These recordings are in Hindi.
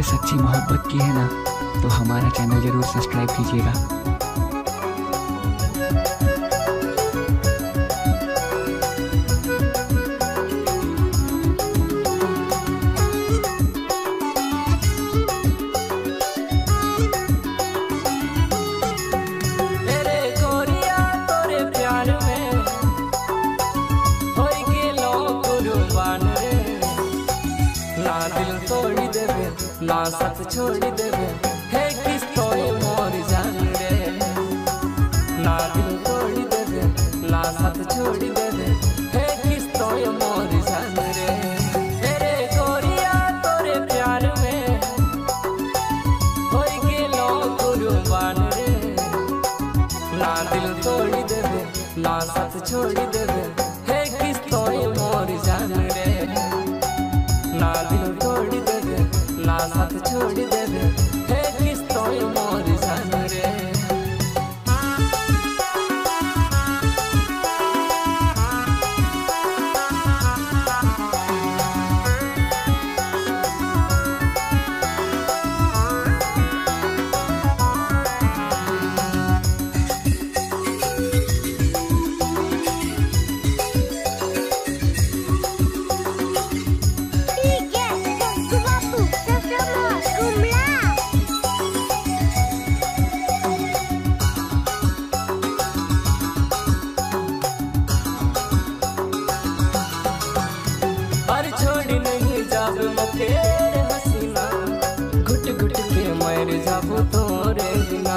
मुझसे सच्ची मोहब्बत की है ना, तो हमारा चैनल ज़रूर सब्सक्राइब कीजिएगा। ना साथ छोड़ देवे है किस तो मोर जान रे, ना दिल तोड़ देवे ना साथ छोड़ देवे है किस तो मोर जान रे। मेरे गोरिया तोरे प्यार में हो गेलो कुर्बान रे, ना दिल तोड़ देवे ना साथ छोड़ देवे है किस तो मोर जान रे, ना दिल तोड़ देवे ना साथ छोड़ देवे है किस तो मोर जान रे। अरे छोड़ नहीं जाब मोके हसीना, घुट घुट के मर जाबो तोरे बिना।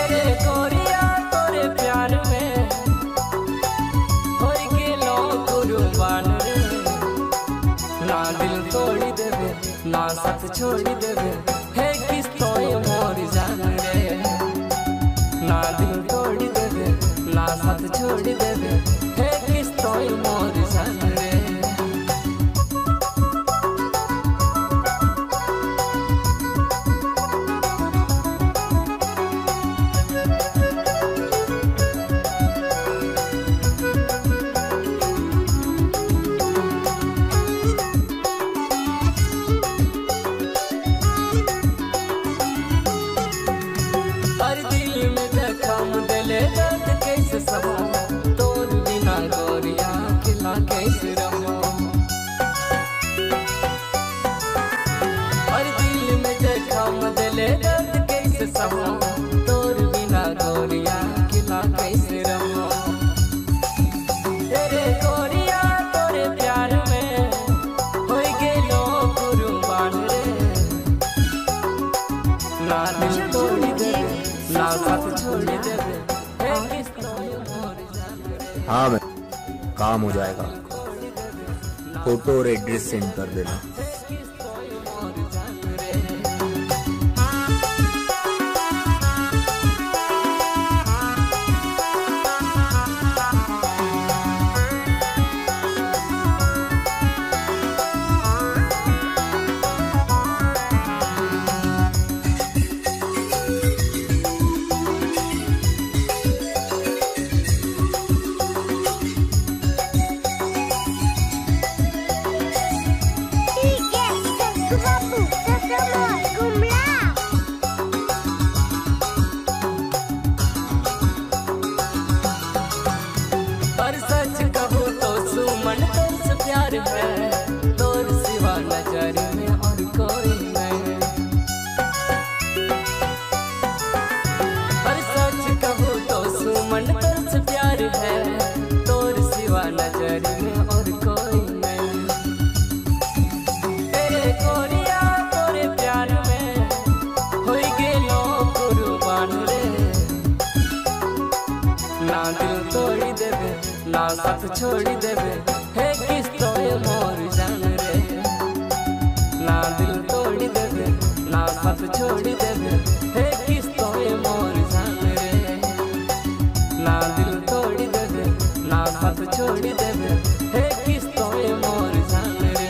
अरे गोरिया तोरे प्यार में हो गेलो कुर्बान रे, ना दिल तोड़ देवे ना साथ छोड़ देवे है किस तो मोर जान रे, ना दिल तोड़ देवे ना साथ छोड़ देवे है किस तो मोर जान रे। हर दिल में जख्म दिले दर्द कैसे सहा, कैसे रहो और दिल में जख्म दिले दर्द कैसे सहो, तोर बिना गोरिया खिला कैसे रहो। तेरे गोरिया तोरे प्यार में हो गेलो कुर्बान रे, ना दिल तोड़ देवे ना साथ छोड़ देवे है किस तो मोर जान। हाँ काम हो जाएगा, फोटो और एड्रेस सेंड कर देना। ना दिल तोड़ देवे ना साथ छोड़ देवे है किस तो मोर जान रे, ना दिल तोड़ देवे ना साथ छोड़ देवे है किस तो मोर जान रे, ना दिल तोड़ देवे ना साथ छोड़ देवे है किस तो मोर जान रे,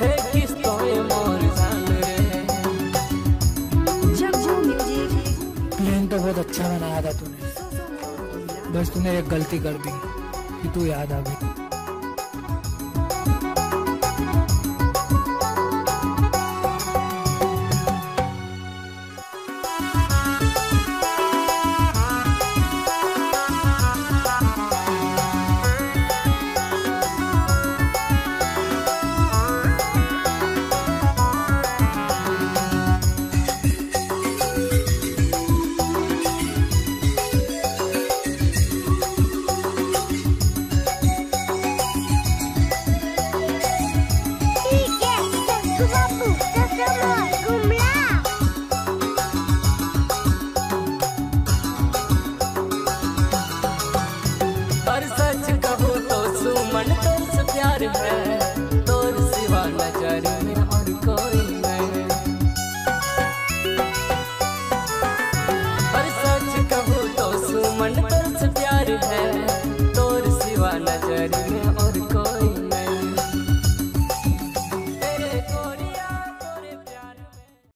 है किस तो मोर जान रे। बस तूने एक गलती कर दी कि तू याद आ गई। मन पर से प्यार है।